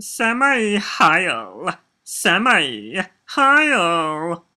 Sammie Hill. Sammie Hill.